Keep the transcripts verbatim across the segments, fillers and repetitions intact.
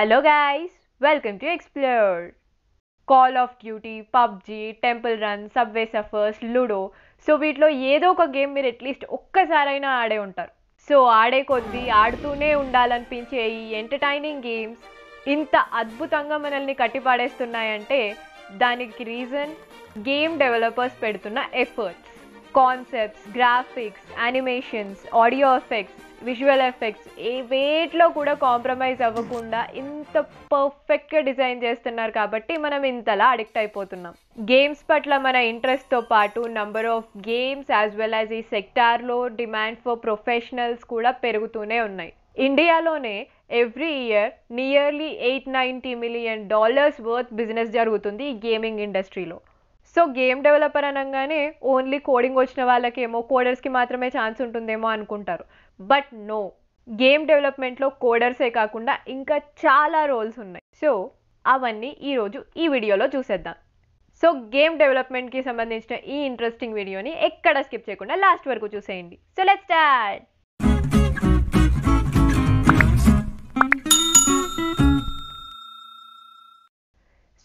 Hello guys, welcome to explore. Call of duty, PUBG, temple run, Subway surfers, ludo, so వీటిలో ఏదో ఒక game మీరు at least ఒక్కసారైనా ఆడే ఉంటారు। సో ఆడే కొద్దీ ఆడుతూనే ఉండాలనిపించే ఈ ఎంటర్టైనింగ్ గేమ్స్ ఇంత అద్భుతంగా మనల్ని కట్టిపడేస్తున్నాయంటే దానికి రీజన్ గేమ్ డెవలపర్స్ పెడుతున్న efforts. Concepts, graphics, animations, audio effects, visual effects ఏ వేట్లో కూడా కాంప్రమైజ్ అవ్వకుండా ఇంత పర్ఫెక్ట్గా డిజైన్ చేస్తున్నారు కాబట్టి మనం ఇంతలా అడిక్ట్ అయిపోతున్నాం। గేమ్స్ పట్ల మన ఇంట్రెస్ట్తో పాటు number of games as well as ఈ సెక్టార్లో డిమాండ్ ఫర్ ప్రొఫెషనల్స్ కూడా పెరుగుతూనే ఉన్నాయి। ఇండియాలోనే every year nearly eight ninety million dollars worth business జరుగుతుంది ఈ గేమింగ్ ఇండస్ట్రీలో। సో గేమ్ డెవలపర్ అనగానే ఓన్లీ కోడింగ్ వచ్చిన వాళ్ళకేమో, కోడర్స్కి మాత్రమే ఛాన్స్ ఉంటుందేమో అనుకుంటారు। బట్ నో, గేమ్ డెవలప్మెంట్లో కోడర్సే కాకుండా ఇంకా చాలా రోల్స్ ఉన్నాయి। సో అవన్నీ ఈరోజు ఈ వీడియోలో చూసేద్దాం। సో గేమ్ డెవలప్మెంట్కి సంబంధించిన ఈ ఇంట్రెస్టింగ్ వీడియోని ఎక్కడ స్కిప్ చేయకుండా లాస్ట్ వరకు చూసేయండి। So let's start.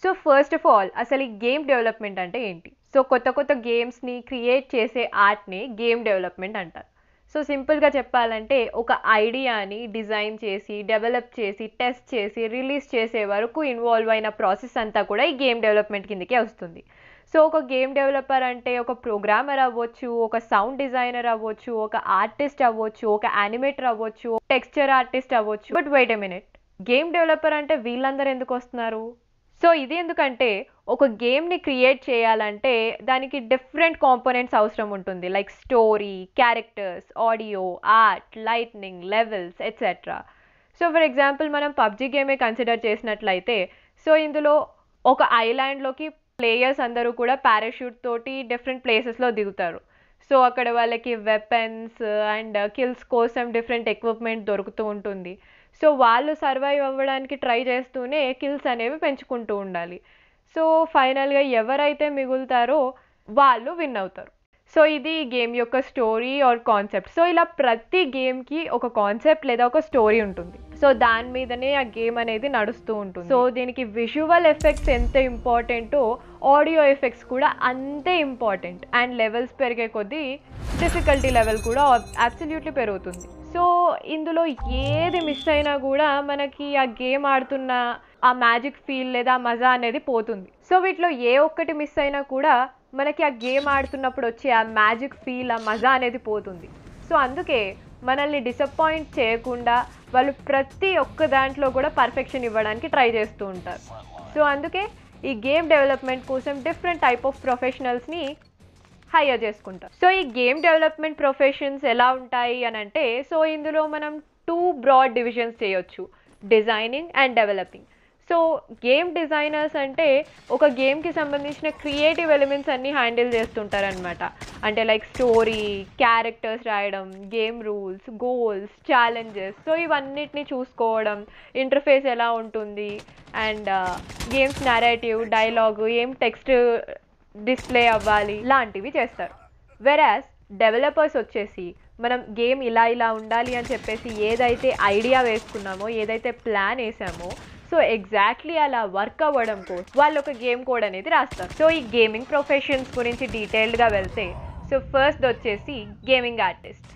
So first of all అసలు ఈ గేమ్ డెవలప్మెంట్ అంటే ఏంటి? సో కొత్త కొత్త గేమ్స్ని క్రియేట్ చేసే ఆర్ట్ని గేమ్ డెవలప్మెంట్ అంటారు। సో సింపుల్గా చెప్పాలంటే ఒక ఐడియాని డిజైన్ చేసి, డెవలప్ చేసి, టెస్ట్ చేసి, రిలీజ్ చేసే వరకు ఇన్వాల్వ్ అయిన ప్రాసెస్ అంతా కూడా ఈ గేమ్ డెవలప్మెంట్ కిందకే వస్తుంది। సో ఒక గేమ్ డెవలపర్ అంటే ఒక ప్రోగ్రామర్ అవ్వచ్చు, ఒక సౌండ్ డిజైనర్ అవ్వచ్చు, ఒక ఆర్టిస్ట్ అవ్వచ్చు, ఒక యానిమేటర్ అవ్వచ్చు, టెక్స్చర్ ఆర్టిస్ట్ అవ్వచ్చు। But wait a minute, game developer అంటే వీళ్ళందరూ ఎందుకు వస్తున్నారు? సో ఇది ఎందుకంటే ఒక గేమ్ని క్రియేట్ చేయాలంటే దానికి డిఫరెంట్ కాంపోనెంట్స్ అవసరం ఉంటుంది। Like story, characters, audio, art, lightning, levels etcetera. So for example మనం పబ్జీ గేమే కన్సిడర్ చేసినట్లయితే, సో ఇందులో ఒక ఐలాండ్లోకి ప్లేయర్స్ అందరూ కూడా పారాషూట్ తోటి డిఫరెంట్ ప్లేసెస్లో దిగుతారు। సో అక్కడ వాళ్ళకి వెపన్స్ అండ్ కిల్స్ కోసం డిఫరెంట్ ఎక్విప్మెంట్ దొరుకుతూ ఉంటుంది। సో వాళ్ళు సర్వైవ్ అవ్వడానికి ట్రై చేస్తూనే కిల్స్ అనేవి పెంచుకుంటూ ఉండాలి। సో ఫైనల్గా ఎవరైతే మిగులుతారో వాళ్ళు విన్ అవుతారు। సో ఇది గేమ్ యొక్క స్టోరీ ఆర్ కాన్సెప్ట్। సో ఇలా ప్రతి గేమ్కి ఒక కాన్సెప్ట్ లేదా ఒక స్టోరీ ఉంటుంది। సో దాని మీదనే ఆ గేమ్ అనేది నడుస్తూ ఉంటుంది। సో దీనికి విజువల్ ఎఫెక్ట్స్ ఎంత ఇంపార్టెంటో ఆడియో ఎఫెక్ట్స్ కూడా అంతే ఇంపార్టెంట్। అండ్ లెవెల్స్ పెరిగే కొద్దీ డిఫికల్టీ లెవెల్ కూడా అబ్సల్యూట్లీ పెరుగుతుంది। సో ఇందులో ఏది మిస్ అయినా కూడా మనకి ఆ గేమ్ ఆడుతున్న ఆ మ్యాజిక్ ఫీల్ లేదా మజా అనేది పోతుంది। సో వీటిలో ఏ ఒక్కటి మిస్ అయినా కూడా మనకి ఆ గేమ్ ఆడుతున్నప్పుడు వచ్చే ఆ మ్యాజిక్ ఫీల్, ఆ మజా అనేది పోతుంది। సో అందుకే మనల్ని డిసప్పాయింట్ చేయకుండా వాళ్ళు ప్రతి ఒక్క దాంట్లో కూడా పర్ఫెక్షన్ ఇవ్వడానికి ట్రై చేస్తూ ఉంటారు। సో అందుకే ఈ గేమ్ డెవలప్మెంట్ కోసం డిఫరెంట్ టైప్ ఆఫ్ ప్రొఫెషనల్స్ని హైర్ చేసుకుంటారు। సో ఈ గేమ్ డెవలప్మెంట్ ప్రొఫెషన్స్ ఎలా ఉంటాయి అని అంటే, సో ఇందులో మనం టూ బ్రాడ్ డివిజన్స్ చేయొచ్చు, designing and developing. So game designers అంటే ఒక గేమ్కి సంబంధించిన క్రియేటివ్ ఎలిమెంట్స్ అన్నీ హ్యాండిల్ చేస్తుంటారనమాట। అంటే లైక్ స్టోరీ, క్యారెక్టర్స్ రాయడం, game rules, goals, challenges, so ఇవన్నిటిని చూసుకోవడం, ఇంటర్ఫేస్ ఎలా ఉంటుంది అండ్ గేమ్స్ నరేటివ్, డైలాగ్, ఏం టెక్స్ట్ డిస్ప్లే అవ్వాలి లాంటివి చేస్తారు। వెరాస్ డెవలపర్స్ వచ్చేసి మనం గేమ్ ఇలా ఇలా ఉండాలి అని చెప్పేసి ఏదైతే ఐడియా వేసుకున్నామో, ఏదైతే ప్లాన్ వేసామో, సో ఎగ్జాక్ట్లీ అలా వర్క్ అవ్వడం కోసం వాళ్ళు ఒక గేమ్ కోడ్ అనేది రాస్తారు। సో ఈ గేమింగ్ ప్రొఫెషన్స్ గురించి డీటెయిల్డ్గా వెళ్తే, సో ఫస్ట్ వచ్చేసి gaming artist.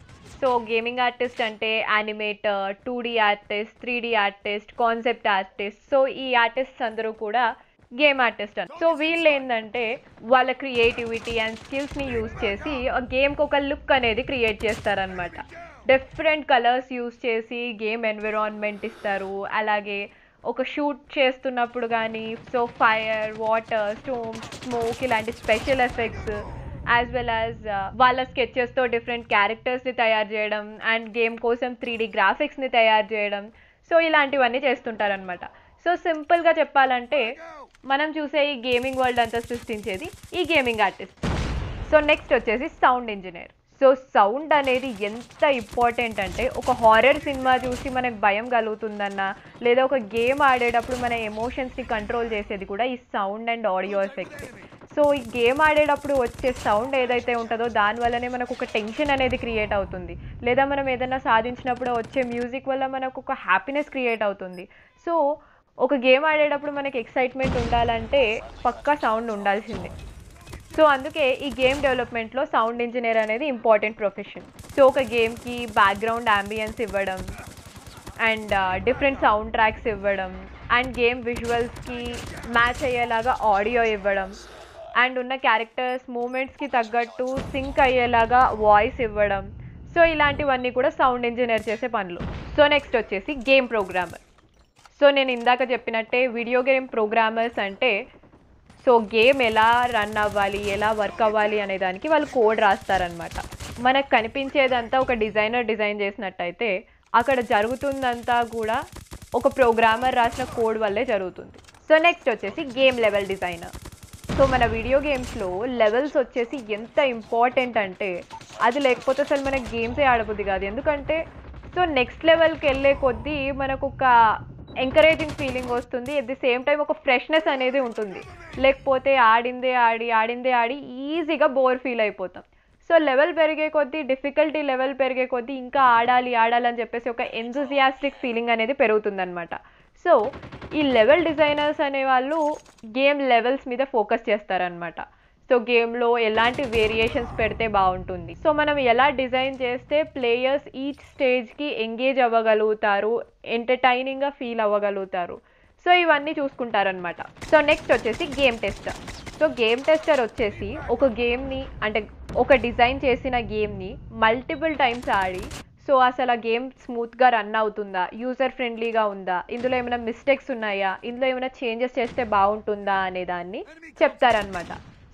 So gaming artist అంటే animator, two D artist, three D artist, concept artist, so ఈ ఆర్టిస్ట్స్ అందరూ కూడా గేమ్ ఆర్టిస్ట్ అని। సో వీళ్ళు ఏంటంటే వాళ్ళ క్రియేటివిటీ అండ్ స్కిల్స్ని యూజ్ చేసి గేమ్కి ఒక లుక్ అనేది క్రియేట్ చేస్తారనమాట। డిఫరెంట్ కలర్స్ యూజ్ చేసి గేమ్ ఎన్విరాన్మెంట్ ఇస్తారు। అలాగే ఒక షూట్ చేస్తున్నప్పుడు కానీ, so fire, water, storm, smoke ఇలాంటి special effects as well as వాళ్ళ స్కెచెస్తో డిఫరెంట్ క్యారెక్టర్స్ని తయారు చేయడం అండ్ గేమ్ కోసం త్రీ డి గ్రాఫిక్స్ని తయారు చేయడం, సో ఇలాంటివన్నీ చేస్తుంటారనమాట। సో సింపుల్గా చెప్పాలంటే మనం చూసే ఈ గేమింగ్ వరల్డ్ అంతా సృష్టించేది ఈ గేమింగ్ ఆర్టిస్ట్। సో నెక్స్ట్ వచ్చేసి సౌండ్ ఇంజనీర్। సో సౌండ్ అనేది ఎంత ఇంపార్టెంట్ అంటే, ఒక హారర్ సినిమా చూసి మనకు భయం కలుగుతుందన్న లేదా ఒక గేమ్ ఆడేటప్పుడు మన ఎమోషన్స్ని కంట్రోల్ చేసేది కూడా ఈ sound and audio effects. So so, game आडेटప్పుడు వచ్చే సౌండ్ ఏదైతే ఉంటదో దాని వల్లనే మనకు ఒక టెన్షన్ అనేది క్రియేట్ అవుతుంది లేదా మనం ఏదైనా సాధించినప్పుడు వచ్చే మ్యూజిక్ వల్ల మనకు ఒక హ్యాపీనెస్ క్రియేట్ అవుతుంది సో ఒక గేమ్ ఆడేటప్పుడు మనకి ఎక్సైట్‌మెంట్ ఉండాలంటే పక్కా సౌండ్ ఉండాల్సిందే సో అందుకే ఈ గేమ్ డెవలప్‌మెంట్ లో సౌండ్ ఇంజనీర్ అనేది ఇంపార్టెంట్ ప్రొఫెషన్ సో ఒక గేమ్ కి బ్యాక్గ్రౌండ్ ఆంబియన్స్ ఇవ్వడం అండ్ డిఫరెంట్ సౌండ్ ట్రాక్స్ ఇవ్వడం అండ్ గేమ్ విజువల్స్ కి మ్యాచ్ అయ్యేలాగా ఆడియో ఇవ్వడం అండ్ ఉన్న క్యారెక్టర్స్ మూమెంట్స్ కి తగ్గట్టు సింక్ అయ్యేలాగా వాయిస్ ఇవ్వడం సో ఇలాంటివన్నీ కూడా సౌండ్ ఇంజనీర్ చేసే పనులు సో నెక్స్ట్ వచ్చేసి గేమ్ ప్రోగ్రామర్ సో నేను ఇందాక చెప్పినట్టే వీడియో గేమ్ ప్రోగ్రామర్స్ అంటే సో గేమ్ ఎలా రన్ అవ్వాలి ఎలా వర్క్ అవ్వాలి అనే దానికి వాళ్ళు కోడ్ రాస్తారనమాట మనకు కనిపించేదంతా ఒక డిజైనర్ డిజైన్ చేసినట్టయితే అక్కడ జరుగుతుందంతా కూడా ఒక ప్రోగ్రామర్ రాసిన కోడ్ వల్లే జరుగుతుంది సో నెక్స్ట్ వచ్చేసి గేమ్ లెవెల్ డిజైనర్ సో మన వీడియో గేమ్స్లో లెవెల్స్ వచ్చేసి ఎంత ఇంపార్టెంట్ అంటే అది లేకపోతే అసలు మనకి గేమ్సే ఆడబుద్ది కాదు ఎందుకంటే సో నెక్స్ట్ లెవెల్కి వెళ్ళే కొద్దీ మనకు ఒక ఎంకరేజింగ్ ఫీలింగ్ వస్తుంది అట్ ది సేమ్ టైం ఒక ఫ్రెష్నెస్ అనేది ఉంటుంది లేకపోతే ఆడిందే ఆడి ఆడిందే ఆడి ఈజీగా బోర్ ఫీల్ అయిపోతాం సో లెవెల్ పెరిగే కొద్దీ డిఫికల్టీ లెవెల్ పెరిగే కొద్దీ ఇంకా ఆడాలి ఆడాలని చెప్పేసి ఒక ఎంతూసియాస్టిక్ ఫీలింగ్ అనేది పెరుగుతుందన్నమాట సో ఈ లెవెల్ డిజైనర్స్ అనేవాళ్ళు గేమ్ లెవెల్స్ మీద ఫోకస్ చేస్తారనమాట సో గేమ్లో ఎలాంటి వేరియేషన్స్ పెడితే బాగుంటుంది సో మనం ఎలా డిజైన్ చేస్తే ప్లేయర్స్ ఈచ్ స్టేజ్కి ఎంగేజ్ అవ్వగలుగుతారు ఎంటర్టైనింగ్గా ఫీల్ అవ్వగలుగుతారు సో ఇవన్నీ చూసుకుంటారనమాట సో నెక్స్ట్ వచ్చేసి game tester so game tester వచ్చేసి ఒక గేమ్ని అంటే ఒక డిజైన్ చేసిన గేమ్ని మల్టిపుల్ టైమ్స్ ఆడి సో అసలు ఆ గేమ్ స్మూత్గా రన్ అవుతుందా యూజర్ ఫ్రెండ్లీగా ఉందా ఇందులో ఏమైనా మిస్టేక్స్ ఉన్నాయా ఇందులో ఏమైనా చేంజెస్ చేస్తే బాగుంటుందా అనే దాన్ని చెప్తారనమాట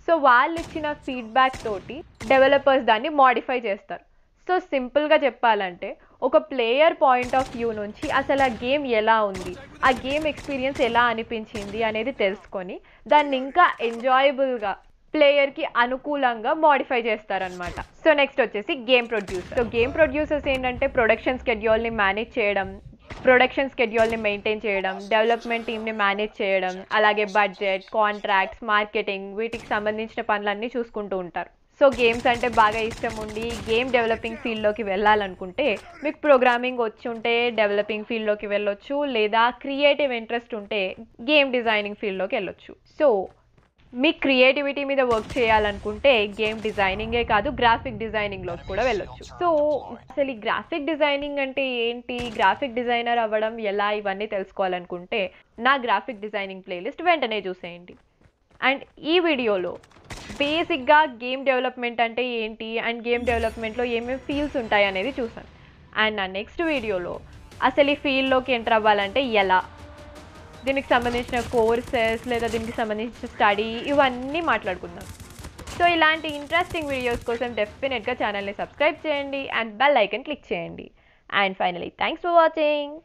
సో వాళ్ళు ఇచ్చిన ఫీడ్బ్యాక్ తోటి డెవలపర్స్ దాన్ని మాడిఫై చేస్తారు సో సింపుల్గా చెప్పాలంటే ఒక ప్లేయర్ పాయింట్ ఆఫ్ వ్యూ నుంచి అసలు ఆ గేమ్ ఎలా ఉంది ఆ గేమ్ ఎక్స్పీరియన్స్ ఎలా అనిపించింది అనేది తెలుసుకొని దాన్ని ఇంకా ఎంజాయబుల్గా ప్లేయర్కి అనుకూలంగా మాడిఫై చేస్తారనమాట సో నెక్స్ట్ వచ్చేసి game producer so game producers ఏంటంటే ప్రొడక్షన్ స్కెడ్యూల్ని మేనేజ్ చేయడం ప్రొడక్షన్ స్కెడ్యూల్ని మెయింటైన్ చేయడం డెవలప్మెంట్ టీమ్ని మేనేజ్ చేయడం అలాగే బడ్జెట్ కాంట్రాక్ట్స్ మార్కెటింగ్ వీటికి సంబంధించిన పనులన్నీ చూసుకుంటూ ఉంటారు సో గేమ్స్ అంటే బాగా ఇష్టం ఉండి గేమ్ డెవలపింగ్ ఫీల్డ్లోకి వెళ్ళాలనుకుంటే మీకు ప్రోగ్రామింగ్ వచ్చి ఉంటే డెవలపింగ్ ఫీల్డ్లోకి వెళ్ళొచ్చు లేదా క్రియేటివ్ ఇంట్రెస్ట్ ఉంటే గేమ్ డిజైనింగ్ ఫీల్డ్లోకి వెళ్ళొచ్చు సో మీ క్రియేటివిటీ మీద వర్క్ చేయాలనుకుంటే గేమ్ డిజైనింగే కాదు గ్రాఫిక్ డిజైనింగ్లో కూడా వెళ్ళొచ్చు సో అసలు ఈ గ్రాఫిక్ డిజైనింగ్ అంటే ఏంటి గ్రాఫిక్ డిజైనర్ అవ్వడం ఎలా ఇవన్నీ తెలుసుకోవాలనుకుంటే నా గ్రాఫిక్ డిజైనింగ్ ప్లేలిస్ట్ వెంటనే చూసేయండి అండ్ ఈ వీడియోలో బేసిక్గా గేమ్ డెవలప్మెంట్ అంటే ఏంటి అండ్ గేమ్ డెవలప్మెంట్లో ఏమేమి ఫీల్డ్స్ ఉంటాయి అనేది చూసాను అండ్ నా నెక్స్ట్ వీడియోలో అసలు ఈ ఫీల్డ్లోకి ఎంటర్ అవ్వాలంటే ఎలా దీనికి సంబంధించిన కోర్సెస్ లేదా దీనికి సంబంధించిన స్టడీ ఇవన్నీ మాట్లాడుకుందాం సో ఇలాంటి ఇంట్రెస్టింగ్ వీడియోస్ కోసం డెఫినెట్గా ఛానల్ని సబ్స్క్రైబ్ చేయండి అండ్ బెల్ ఐకన్ క్లిక్ చేయండి and finally thanks for watching.